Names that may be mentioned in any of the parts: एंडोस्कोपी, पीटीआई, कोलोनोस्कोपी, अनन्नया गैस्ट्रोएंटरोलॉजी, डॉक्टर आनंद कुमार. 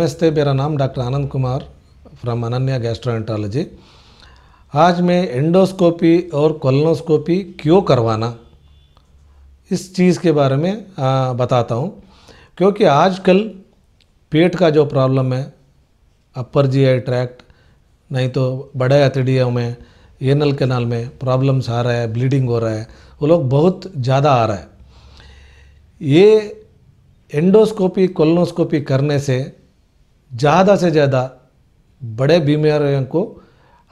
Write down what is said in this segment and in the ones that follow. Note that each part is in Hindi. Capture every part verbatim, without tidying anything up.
नमस्ते, मेरा नाम डॉक्टर आनंद कुमार from अनन्नया गैस्ट्रोएंटरोलॉजी। आज मैं एंडोस्कोपी और कोलोनोस्कोपी क्यों करवाना, इस चीज़ के बारे में आ, बताता हूँ। क्योंकि आजकल पेट का जो प्रॉब्लम है, अपर जी आई ट्रैक्ट नहीं तो बड़े एथेडियम में, एनल कैनाल में प्रॉब्लम्स आ रहा है, ब्लीडिंग हो रहा है, वो लोग बहुत ज़्यादा आ रहा है। ये एंडोस्कोपी कोलोनोस्कोपी करने से ज़्यादा से ज़्यादा बड़े बीमारियों को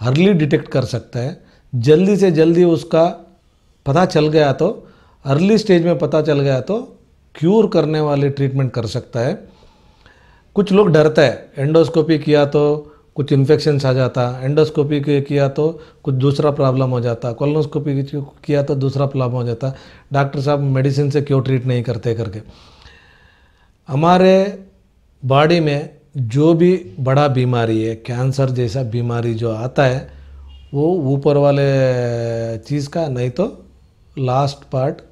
अर्ली डिटेक्ट कर सकता है। जल्दी से जल्दी उसका पता चल गया तो, अर्ली स्टेज में पता चल गया तो क्यूर करने वाले ट्रीटमेंट कर सकता है। कुछ लोग डरते हैं, एंडोस्कोपी किया तो कुछ इन्फेक्शन आ जाता, एंडोस्कोपी किया तो कुछ दूसरा प्रॉब्लम हो जाता, कोलोनोस्कोपी किया तो दूसरा प्रॉब्लम हो जाता, डॉक्टर साहब मेडिसिन से क्यों ट्रीट नहीं करते करके। हमारे बॉडी में जो भी बड़ा बीमारी है, कैंसर जैसा बीमारी जो आता है, वो ऊपर वाले चीज़ का नहीं तो लास्ट पार्ट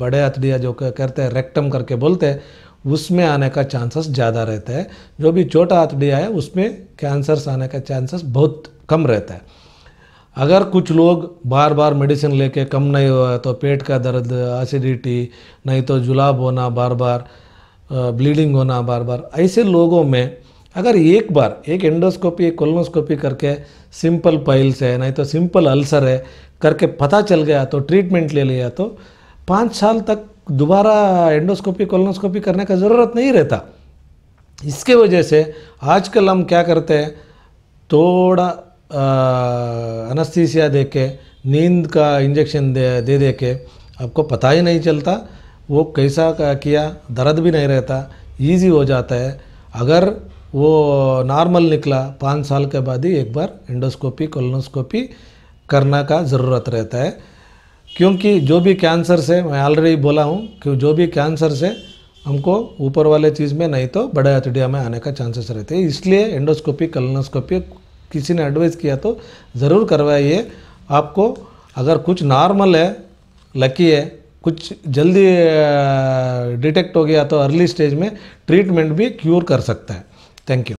बड़े हथड़िया जो करते हैं, रेक्टम करके बोलते हैं, उसमें आने का चांसेस ज़्यादा रहता है। जो भी छोटा हथड़िया है उसमें कैंसर्स आने का चांसेस बहुत कम रहता है। अगर कुछ लोग बार बार मेडिसिन लेके कम नहीं हुआ तो पेट का दर्द, एसिडिटी, नहीं तो जुलाब होना बार बार, ब्लीडिंग होना बार बार, ऐसे लोगों में अगर एक बार एक एंडोस्कोपी कोलोनोस्कोपी करके सिंपल पाइल्स है नहीं तो सिंपल अल्सर है करके पता चल गया तो, ट्रीटमेंट ले लिया तो पाँच साल तक दोबारा एंडोस्कोपी कोलोनोस्कोपी करने का ज़रूरत नहीं रहता। इसके वजह से आजकल हम क्या करते हैं, थोड़ा एनेस्थीसिया दे के, नींद का इंजेक्शन दे दे दे के आपको पता ही नहीं चलता वो कैसा का किया, दर्द भी नहीं रहता, इजी हो जाता है। अगर वो नॉर्मल निकला पाँच साल के बाद ही एक बार एंडोस्कोपी कोलोनोस्कोपी करना का ज़रूरत रहता है। क्योंकि जो भी कैंसर से, मैं ऑलरेडी बोला हूँ कि जो भी कैंसर से हमको ऊपर वाले चीज़ में नहीं तो बड़े हथड़िया में आने का चांसेस रहते हैं। इसलिए एंडोस्कोपी कोलोनोस्कोपी किसी ने एडवाइस किया तो ज़रूर करवाइए। आपको अगर कुछ नॉर्मल है, लकी है, कुछ जल्दी डिटेक्ट हो गया तो अर्ली स्टेज में ट्रीटमेंट भी क्योर कर सकता है। Thank you.